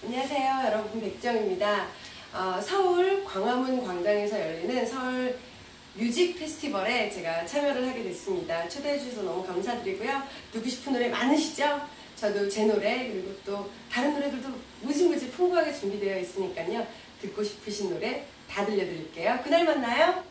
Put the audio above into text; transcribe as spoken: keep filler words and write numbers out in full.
안녕하세요, 여러분. 백정입니다. 어, 서울 광화문 광장에서 열리는 서울 뮤직 페스티벌에 제가 참여를 하게 됐습니다. 초대해 주셔서 너무 감사드리고요. 듣고 싶은 노래 많으시죠? 저도 제 노래, 그리고 또 다른 노래들도 무지무지 풍부하게 준비되어 있으니까요. 듣고 싶으신 노래 다 들려드릴게요. 그날 만나요.